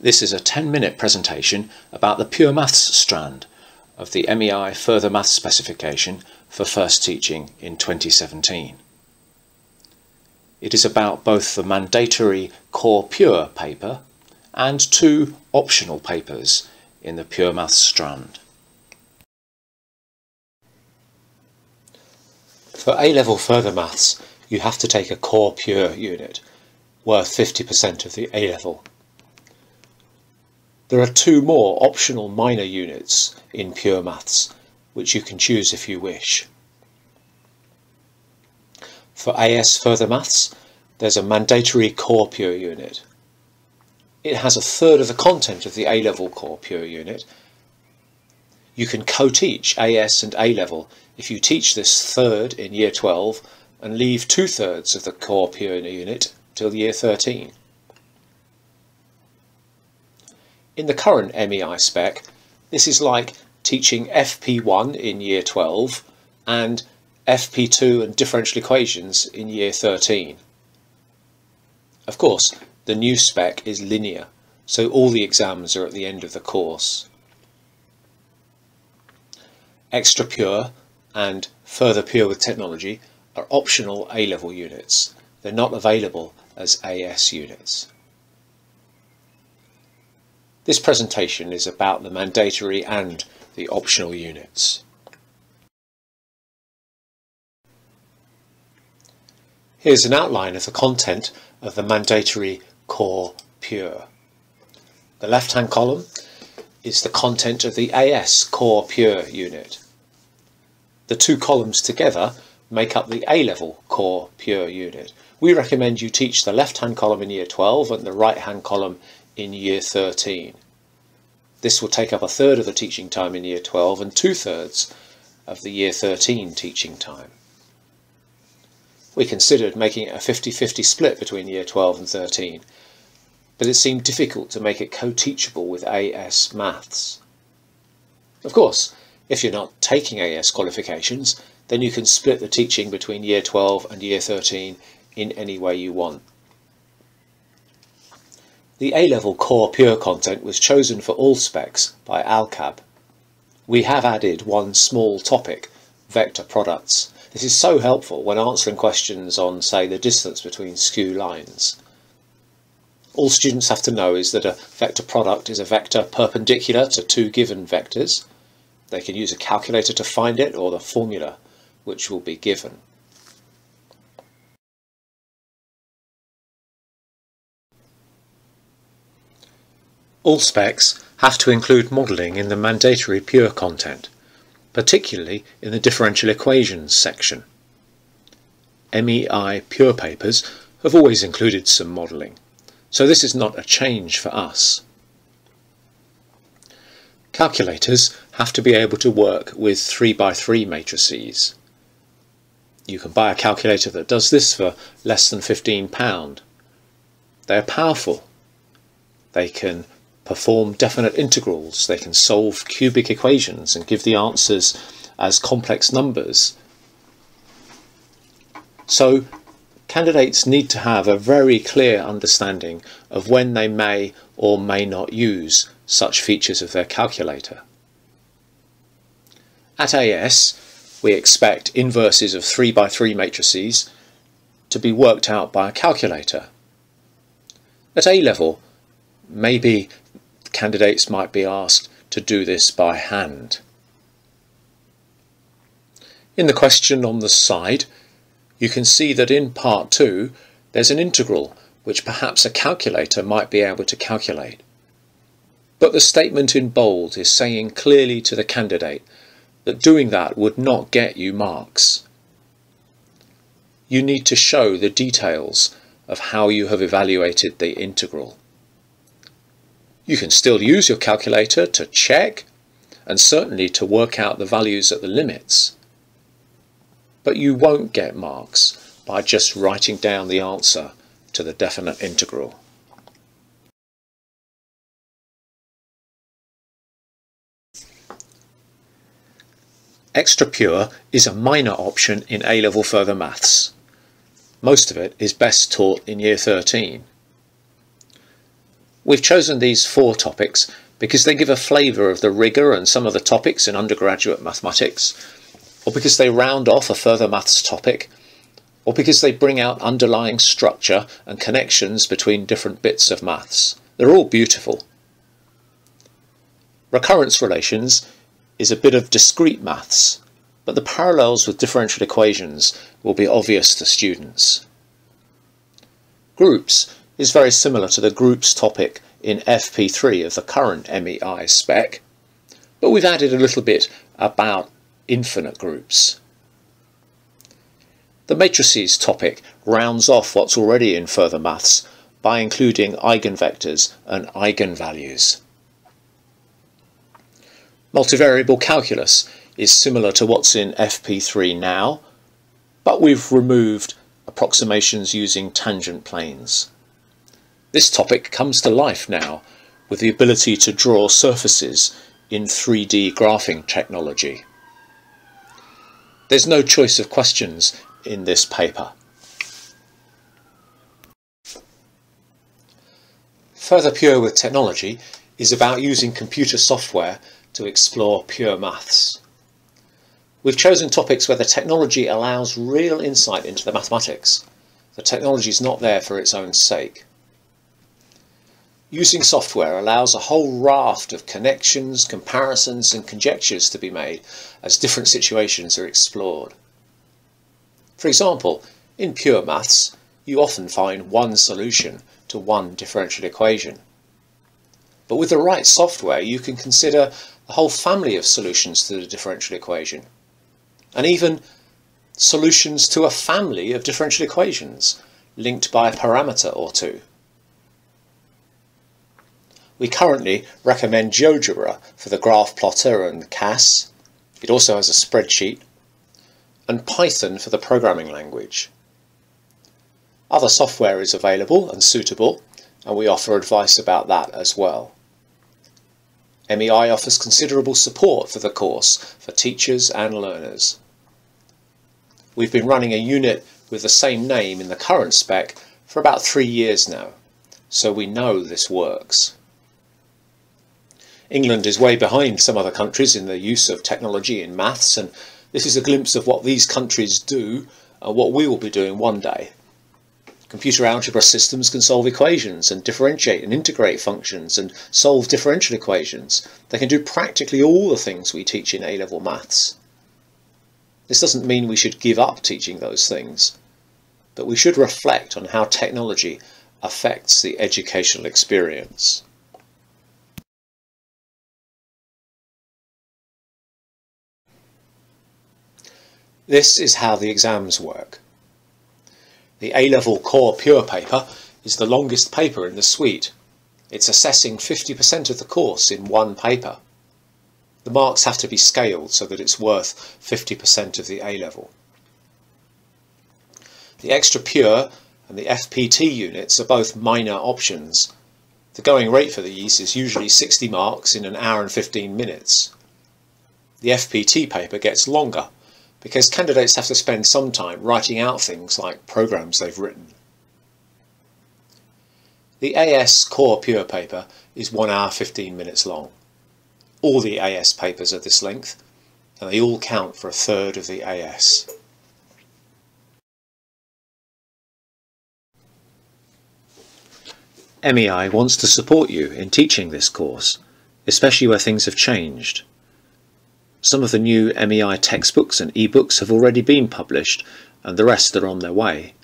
This is a 10-minute presentation about the Pure Maths strand of the MEI Further Maths specification for first teaching in 2017. It is about both the mandatory Core Pure paper and two optional papers in the Pure Maths strand. For A-level Further Maths, you have to take a Core Pure unit worth 50% of the A-level. There are two more optional minor units in Pure Maths, which you can choose if you wish. For AS Further Maths, there's a mandatory Core Pure unit. It has a third of the content of the A-level Core Pure unit. You can co-teach AS and A-level if you teach this third in Year 12 and leave two-thirds of the Core Pure unit till Year 13. In the current MEI spec, this is like teaching FP1 in Year 12 and FP2 and differential equations in Year 13. Of course, the new spec is linear, so all the exams are at the end of the course. Extra Pure and Further Pure with Technology are optional A-level units. They're not available as AS units. This presentation is about the mandatory and the optional units. Here's an outline of the content of the mandatory Core Pure. The left-hand column is the content of the AS Core Pure unit. The two columns together make up the A-level Core Pure unit. We recommend you teach the left-hand column in Year 12 and the right-hand column in Year 13. This will take up a third of the teaching time in Year 12 and two-thirds of the Year 13 teaching time. We considered making it a 50-50 split between Year 12 and 13, but it seemed difficult to make it co-teachable with AS Maths. Of course, if you're not taking AS qualifications, then you can split the teaching between Year 12 and Year 13 in any way you want. The A-level Core Pure content was chosen for all specs by ALCAB. We have added one small topic, vector products. This is so helpful when answering questions on, say, the distance between skew lines. All students have to know is that a vector product is a vector perpendicular to two given vectors. They can use a calculator to find it or the formula which will be given. All specs have to include modelling in the mandatory Pure content, particularly in the differential equations section. MEI Pure papers have always included some modelling, so this is not a change for us. Calculators have to be able to work with 3x3 matrices. You can buy a calculator that does this for less than £15. They are powerful. They can perform definite integrals, they can solve cubic equations and give the answers as complex numbers. So candidates need to have a very clear understanding of when they may or may not use such features of their calculator. At AS, we expect inverses of 3x3 matrices to be worked out by a calculator. At A-level, maybe candidates might be asked to do this by hand. In the question on the side, you can see that in Part 2 there's an integral which perhaps a calculator might be able to calculate. But the statement in bold is saying clearly to the candidate that doing that would not get you marks. You need to show the details of how you have evaluated the integral. You can still use your calculator to check and certainly to work out the values at the limits. But you won't get marks by just writing down the answer to the definite integral. Extra Pure is a minor option in A-level Further Maths. Most of it is best taught in Year 13. We've chosen these four topics because they give a flavour of the rigour and some of the topics in undergraduate mathematics, or because they round off a further maths topic, or because they bring out underlying structure and connections between different bits of maths. They're all beautiful. Recurrence relations is a bit of discrete maths, but the parallels with differential equations will be obvious to students. Groups is very similar to the groups topic in FP3 of the current MEI spec, but we've added a little bit about infinite groups. The matrices topic rounds off what's already in further maths by including eigenvectors and eigenvalues. Multivariable calculus is similar to what's in FP3 now, but we've removed approximations using tangent planes. This topic comes to life now with the ability to draw surfaces in 3D graphing technology. There's no choice of questions in this paper. Further Pure with Technology is about using computer software to explore pure maths. We've chosen topics where the technology allows real insight into the mathematics. The technology is not there for its own sake. Using software allows a whole raft of connections, comparisons and conjectures to be made as different situations are explored. For example, in pure maths, you often find one solution to one differential equation. But with the right software, you can consider a whole family of solutions to the differential equation, and even solutions to a family of differential equations linked by a parameter or two. We currently recommend GeoGebra for the graph plotter and the CAS. It also has a spreadsheet, and Python for the programming language. Other software is available and suitable, and we offer advice about that as well. MEI offers considerable support for the course for teachers and learners. We've been running a unit with the same name in the current spec for about 3 years now, so we know this works. England is way behind some other countries in the use of technology in maths, and this is a glimpse of what these countries do and what we will be doing one day. Computer algebra systems can solve equations and differentiate and integrate functions and solve differential equations. They can do practically all the things we teach in A-level maths. This doesn't mean we should give up teaching those things, but we should reflect on how technology affects the educational experience. This is how the exams work. The A-level Core Pure paper is the longest paper in the suite. It's assessing 50% of the course in one paper. The marks have to be scaled so that it's worth 50% of the A-level. The Extra Pure and the FPT units are both minor options. The going rate for these is usually 60 marks in an hour and 15 minutes. The FPT paper gets longer, because candidates have to spend some time writing out things like programs they've written. The AS Core Pure paper is 1 hour 15 minutes long. All the AS papers are this length, and they all count for a third of the AS. MEI wants to support you in teaching this course, especially where things have changed. Some of the new MEI textbooks and ebooks have already been published, and the rest are on their way.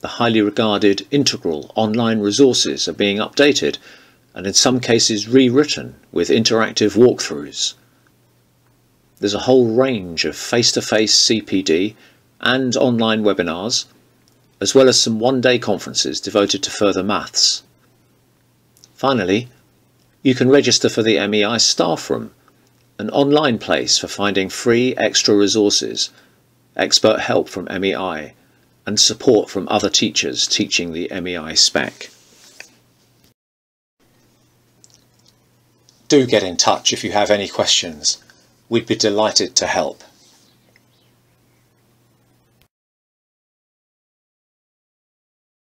The highly regarded integral online resources are being updated, and in some cases rewritten with interactive walkthroughs. There's a whole range of face-to-face CPD and online webinars, as well as some one-day conferences devoted to further maths. Finally, you can register for the MEI staff room, an online place for finding free extra resources, expert help from MEI, and support from other teachers teaching the MEI spec. Do get in touch if you have any questions. We'd be delighted to help.